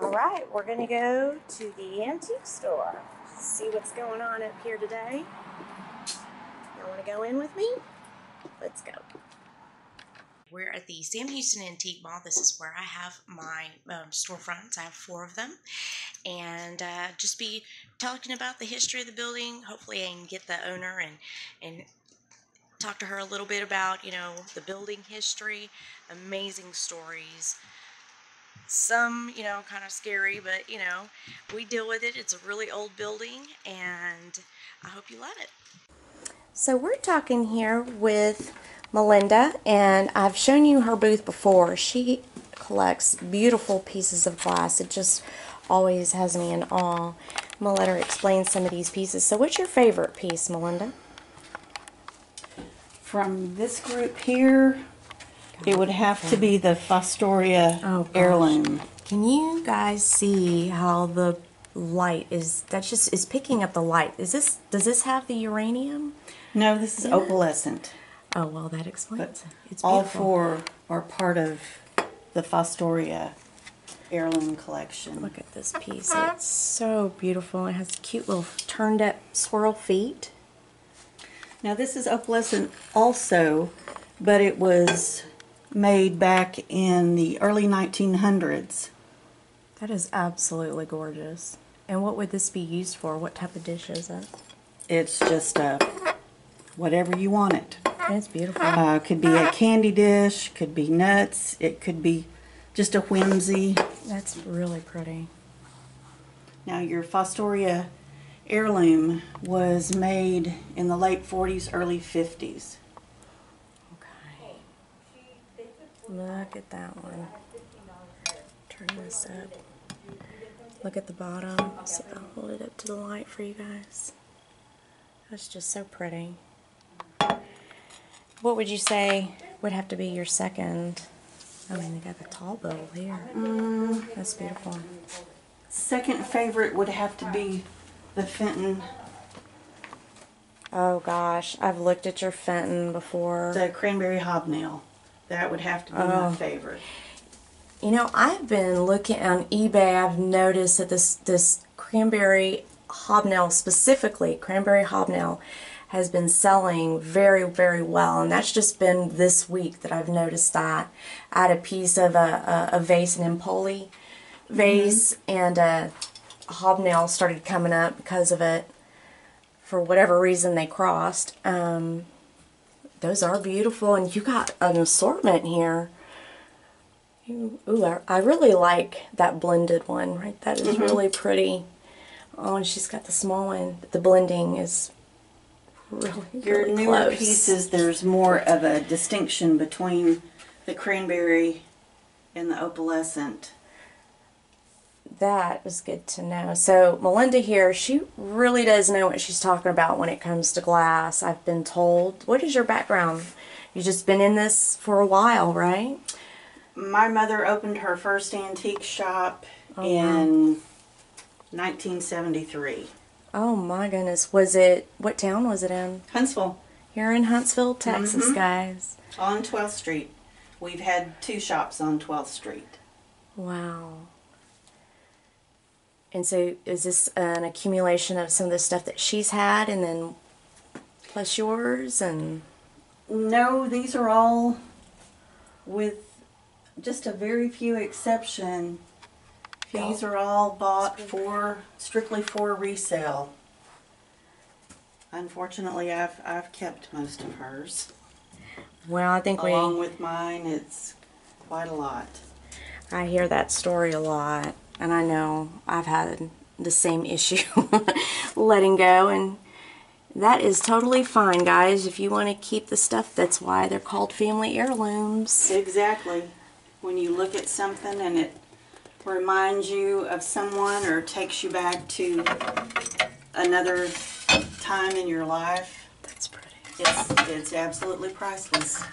All right, we're going to go to the antique store, see what's going on up here today. Y'all want to go in with me? Let's go. We're at the Sam Houston Antique Mall. This is where I have my storefronts. I have 4 of them. And just be talking about the history of the building. Hopefully I can get the owner and talk to her a little bit about, you know, the building history, amazing stories. Some, you know, kind of scary, but, you know, we deal with it. It's a really old building, and I hope you love it. So we're talking here with Melinda, and I've shown you her booth before. She collects beautiful pieces of glass. It just always has me in awe. I'm going to let her explain some of these pieces. So what's your favorite piece, Melinda? From this group here, it would have to be the Fostoria heirloom. Can you guys see how the light is? That's just is picking up the light. Is this? Does this have the uranium? No, this is opalescent. Oh well, that explains it. It's beautiful. All 4 are part of the Fostoria heirloom collection. Look at this piece. It's so beautiful. It has cute little turned up swirl feet. Now this is opalescent also, but it was made back in the early 1900s. That is absolutely gorgeous. And what would this be used for? What type of dish is it? It's just a whatever you want it. It's beautiful. It could be a candy dish, could be nuts, it could be just a whimsy. That's really pretty. Now your Fostoria heirloom was made in the late 40s, early 50s. Look at that one. Turn this up. Look at the bottom. See if I'll hold it up to the light for you guys. That's just so pretty. What would you say would have to be your second? I mean, they got the tall bowl here. That's beautiful. Second favorite would have to be the Fenton. Oh gosh, I've looked at your Fenton before. The cranberry hobnail. That would have to be my favorite. You know, I've been looking on eBay. I've noticed that this cranberry hobnail, specifically cranberry hobnail, has been selling very, very well. And that's just been this week that I've noticed that. I had a piece of a vase, an Empoli vase, and a hobnail started coming up because of it. For whatever reason, they crossed. Those are beautiful, and you got an assortment here. Ooh, I really like that blended one, right? That is really pretty. Oh, and she's got the small one. The blending is really, really close. Your newer pieces, there's more of a distinction between the cranberry and the opalescent. That is good to know. So Melinda here, she really does know what she's talking about when it comes to glass, I've been told. What is your background? You've just been in this for a while, right? My mother opened her first antique shop in 1973. Oh my goodness. Was it, what town was it in? Huntsville. Here in Huntsville, Texas, guys. On 12th Street. We've had 2 shops on 12th Street. Wow. And so is this an accumulation of some of the stuff that she's had and then plus yours? And no, these are all, with just a very few exception, these are all bought for, strictly for resale. Unfortunately, I've kept most of hers. Well, I think along with mine, it's quite a lot. I hear that story a lot. And I know I've had the same issue letting go, and that is totally fine, guys, if you want to keep the stuff. That's why they're called family heirlooms. Exactly. When you look at something and it reminds you of someone or takes you back to another time in your life. That's pretty. It's absolutely priceless.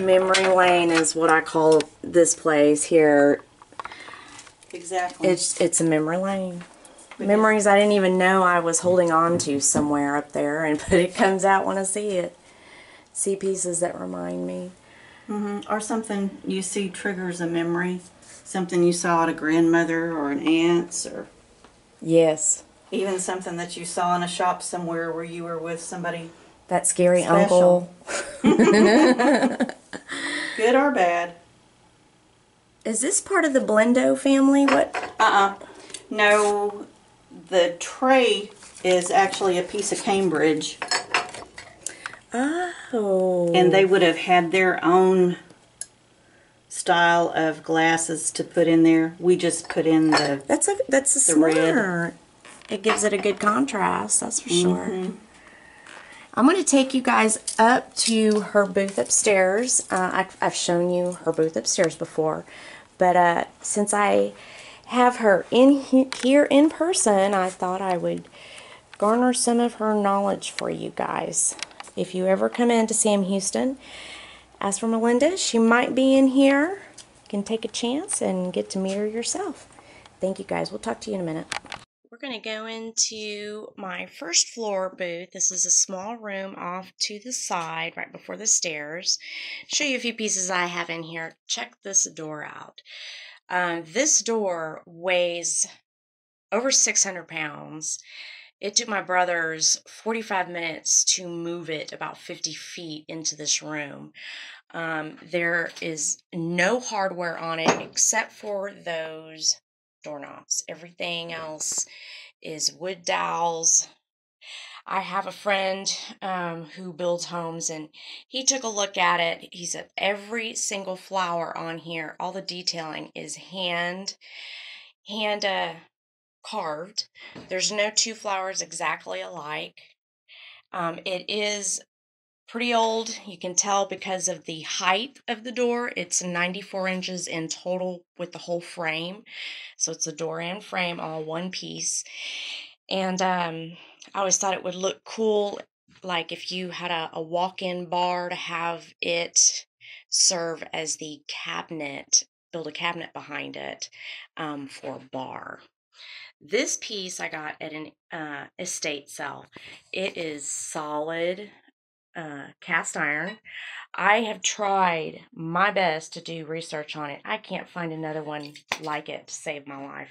Memory lane is what I call this place here. Exactly. It's a memory lane. Memories I didn't even know I was holding on to somewhere up there, and but it comes out when I see it. See pieces that remind me. Or something you see triggers a memory. something you saw at a grandmother or an aunt's, or yes, even something that you saw in a shop somewhere where you were with somebody. That scary special. Uncle. Good or bad. Is this part of the Blendo family? What? No, the tray is actually a piece of Cambridge. Oh. And they would have had their own style of glasses to put in there. We just put in the that's the red. It gives it a good contrast, that's for sure. I'm going to take you guys up to her booth upstairs. I've shown you her booth upstairs before, but since I have her in here in person, I thought I would garner some of her knowledge for you guys. If you ever come in to Sam Houston, as for Melinda, she might be in here. You can take a chance and get to meet her yourself. Thank you guys. We'll talk to you in a minute. We're going to go into my first floor booth. This is a small room off to the side, right before the stairs. Show you a few pieces I have in here. Check this door out. This door weighs over 600 pounds. It took my brothers 45 minutes to move it about 50 feet into this room. There is no hardware on it except for those doorknobs. Everything else is wood dowels. I have a friend who builds homes, and he took a look at it. He said every single flower on here, all the detailing is hand carved. There's no two flowers exactly alike. It is pretty old. You can tell because of the height of the door. It's 94 inches in total with the whole frame. So it's the door and frame all one piece. And I always thought it would look cool, like if you had a walk-in bar, to have it serve as the cabinet, build a cabinet behind it for a bar. This piece I got at an estate sale. It is solid cast iron. I have tried my best to do research on it. I can't find another one like it to save my life.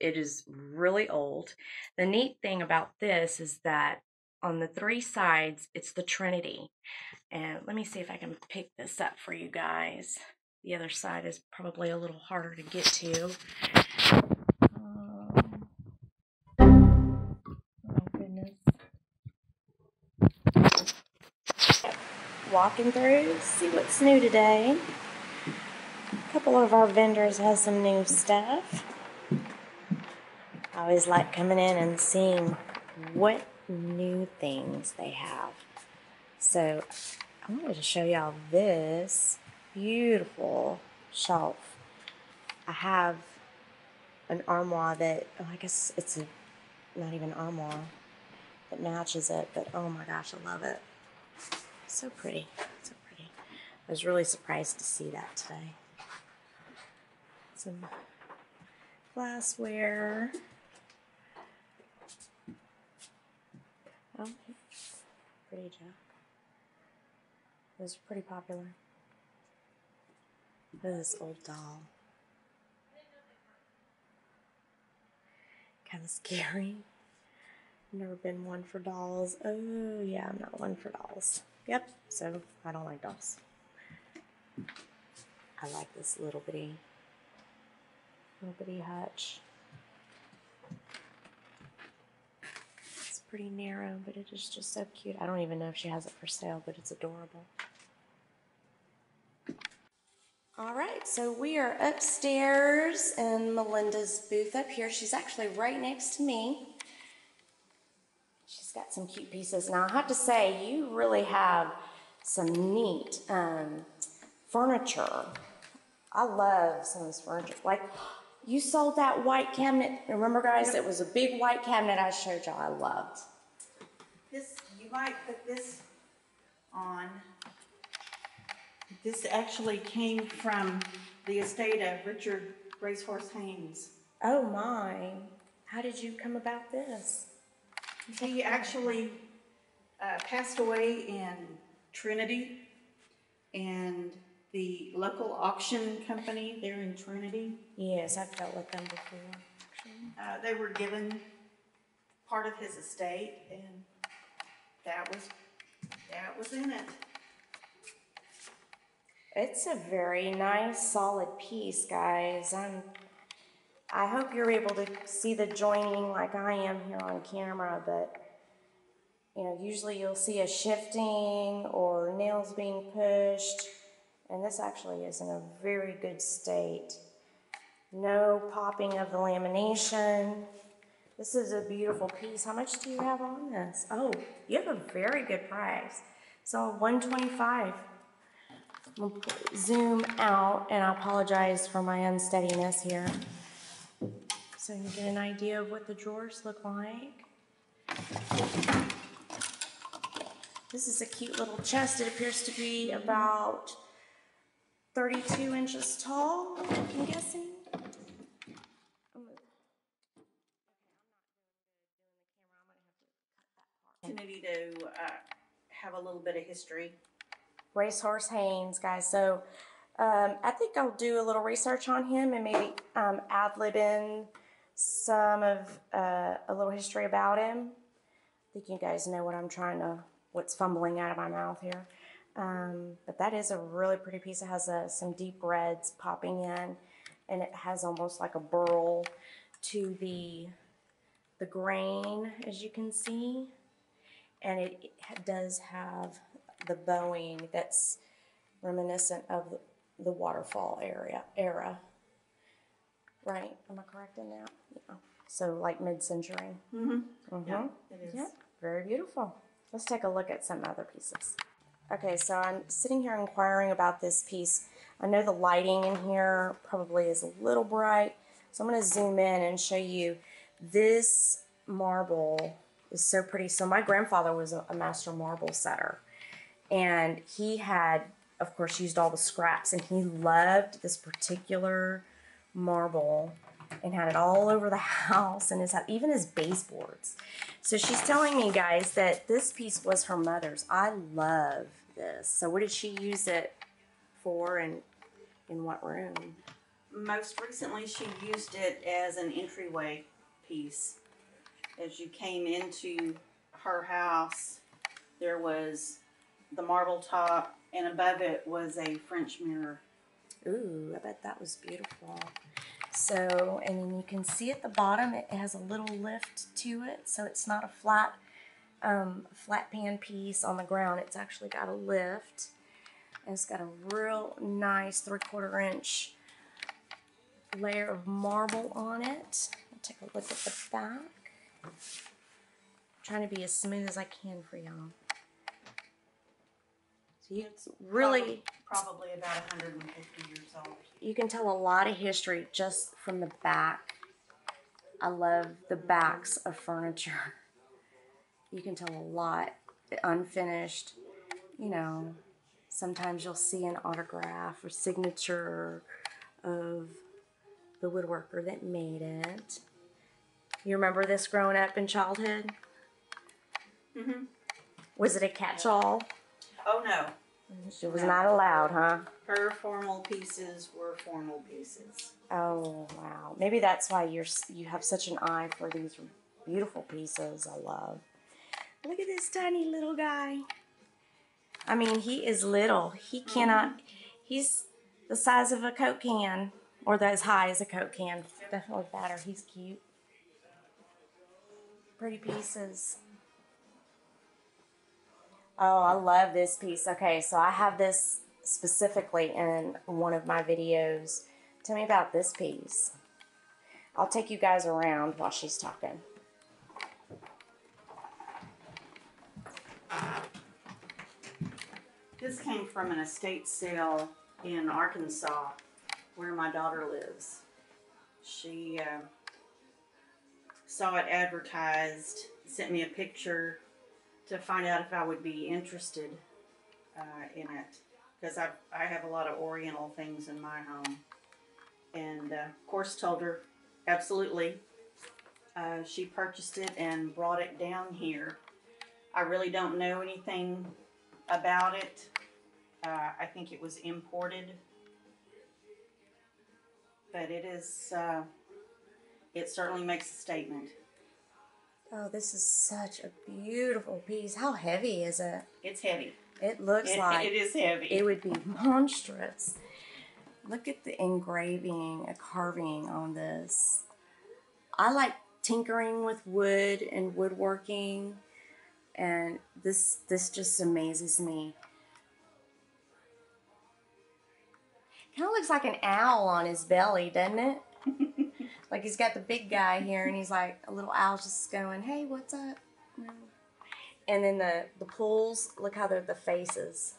It is really old. The neat thing about this is that on the three sides, it's the Trinity. And let me see if I can pick this up for you guys. The other side is probably a little harder to get to. Walking through, see what's new today. A couple of our vendors have some new stuff. I always like coming in and seeing what new things they have. So I wanted to show y'all this beautiful shelf. I have an armoire that, oh, I guess it's not even an armoire that matches it, but oh my gosh, I love it. So pretty, so pretty. I was really surprised to see that today. Some glassware. Oh, pretty junk. It was pretty popular. Look at this old doll. Kind of scary. Never been one for dolls. Oh yeah, I'm not one for dolls. Yep, so I don't like dolls. I like this little bitty hutch. It's pretty narrow, but it is just so cute. I don't even know if she has it for sale, but it's adorable. All right, so we are upstairs in Melinda's booth up here. She's actually right next to me. She's got some cute pieces. Now I have to say, you really have some neat furniture. I love some of this furniture. Like, you sold that white cabinet. Remember, guys, it was a big white cabinet I showed y'all I loved. This, you might put this on. This actually came from the estate of Richard Racehorse Haynes. Oh my. How did you come about this? He actually passed away in Trinity, and the local auction company there in Trinity. Yes, I've dealt with them before. They were given part of his estate, and that was in it. It's a very nice, solid piece, guys. I hope you're able to see the joining like I am here on camera, but you know, usually you'll see a shifting or nails being pushed, and this actually is in a very good state. No popping of the lamination. This is a beautiful piece. How much do you have on this? Oh, you have a very good price. So $125. We'll zoom out, and I apologize for my unsteadiness here. So you can get an idea of what the drawers look like. This is a cute little chest. It appears to be about 32 inches tall, I'm guessing. Opportunity to have a little bit of history. Racehorse Haynes, guys. So I think I'll do a little research on him and maybe ad-lib in some of a little history about him. I think you guys know what I'm trying to, what's fumbling out of my mouth here. But that is a really pretty piece. It has some deep reds popping in, and it has almost like a burl to the grain, as you can see. And it does have the bowing that's reminiscent of the waterfall era. Right? Am I correct in that? Yeah. So like mid-century. Mm-hmm. Mm-hmm. Yeah, it is. Yeah. Very beautiful. Let's take a look at some other pieces. Okay, so I'm sitting here inquiring about this piece. I know the lighting in here probably is a little bright, so I'm going to zoom in and show you. This marble is so pretty. So my grandfather was a master marble setter, and he had, of course, used all the scraps, and he loved this particular marble and had it all over the house and his house, even his baseboards. So she's telling me, guys, that this piece was her mother's. I love this. So what did she use it for, and in what room? Most recently, she used it as an entryway piece. As you came into her house, there was the marble top, and above it was a French mirror. Ooh, I bet that was beautiful. So, and then you can see at the bottom, it has a little lift to it, so it's not a flat pan piece on the ground. It's actually got a lift, and it's got a real nice 3/4 inch layer of marble on it. I'll take a look at the back. I'm trying to be as smooth as I can for y'all. So you, it's really probably about 150 years old. You can tell a lot of history just from the back. I love the backs of furniture. You can tell a lot. Unfinished, you know, sometimes you'll see an autograph or signature of the woodworker that made it. You remember this growing up in childhood? Mm-hmm. Was it a catch-all? Oh, no. It was not allowed, huh? Her formal pieces were formal pieces. Oh, wow. Maybe that's why you have such an eye for these beautiful pieces I love. Look at this tiny little guy. I mean, he is little. He cannot, mm-hmm. He's the size of a Coke can, or as high as a Coke can. Yep. Definitely fatter. He's cute. Pretty pieces. Oh, I love this piece. Okay, so I have this specifically in one of my videos. Tell me about this piece. I'll take you guys around while she's talking. This came from an estate sale in Arkansas where my daughter lives. She saw it advertised, sent me a picture to find out if I would be interested in it, because I have a lot of Oriental things in my home. And of course told her, absolutely. She purchased it and brought it down here. I really don't know anything about it. I think it was imported, but it is, it certainly makes a statement. Oh, this is such a beautiful piece. How heavy is it? It's heavy. It looks like it is heavy. It would be monstrous. Look at the engraving, a carving on this. I like tinkering with wood and woodworking, and this just amazes me. Kind of looks like an owl on his belly, doesn't it? Like he's got the big guy here, and he's like a little owl just going, hey, what's up? And then the pools, look how they're the faces.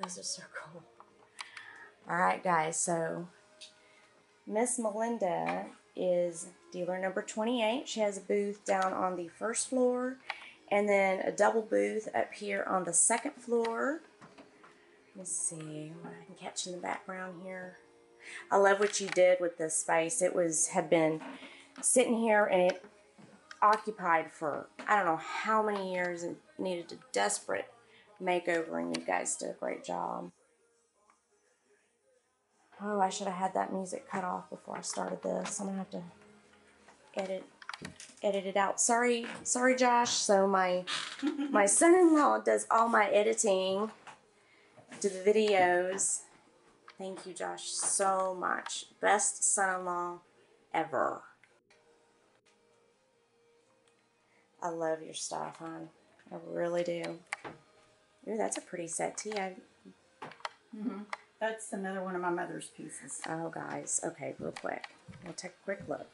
Those are so cool. All right, guys, so Miss Melinda is dealer number 28. She has a booth down on the first floor, and then a double booth up here on the second floor. Let's see what I can catch in the background here. I love what you did with this space. It had been sitting here, and it occupied for I don't know how many years, and needed a desperate makeover, and you guys did a great job. Oh, I should have had that music cut off before I started this. I'm gonna have to edit it out. Sorry, Josh. So my son-in-law does all my editing to the videos. Thank you, Josh, so much. Best son-in-law ever. I love your stuff, hon. I really do. Ooh, that's a pretty settee. That's another one of my mother's pieces. Oh, guys. Okay, real quick. We'll take a quick look.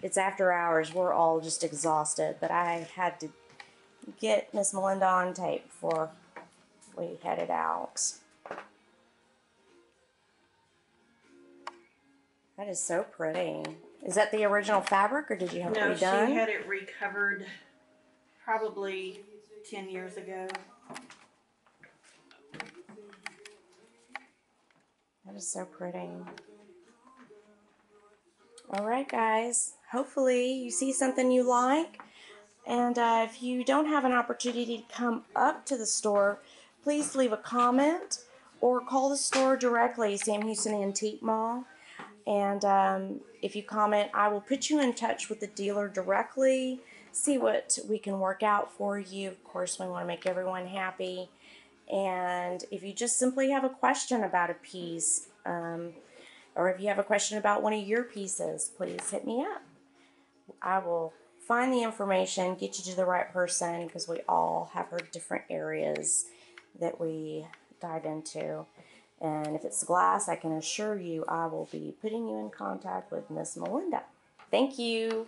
It's after hours. We're all just exhausted, but I had to get Miss Melinda on tape before we headed out. That is so pretty. Is that the original fabric, or did you have it redone? No, she had it recovered probably 10 years ago. That is so pretty. All right, guys. Hopefully you see something you like. And if you don't have an opportunity to come up to the store, please leave a comment or call the store directly, Sam Houston Antique Mall. And if you comment, I will put you in touch with the dealer directly, see what we can work out for you. Of course, we want to make everyone happy. And if you just simply have a question about a piece, or if you have a question about one of your pieces, please hit me up. I will find the information, get you to the right person, because we all have our different areas that we dive into. And if it's glass, I can assure you I will be putting you in contact with Miss Melinda. Thank you.